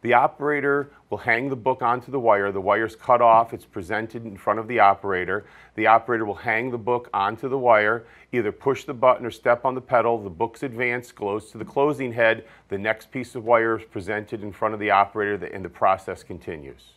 The operator will hang the book onto the wire. The wire's cut off. It's presented in front of the operator. The operator will hang the book onto the wire, either push the button or step on the pedal. The book's advanced, goes to the closing head. The next piece of wire is presented in front of the operator, and the process continues.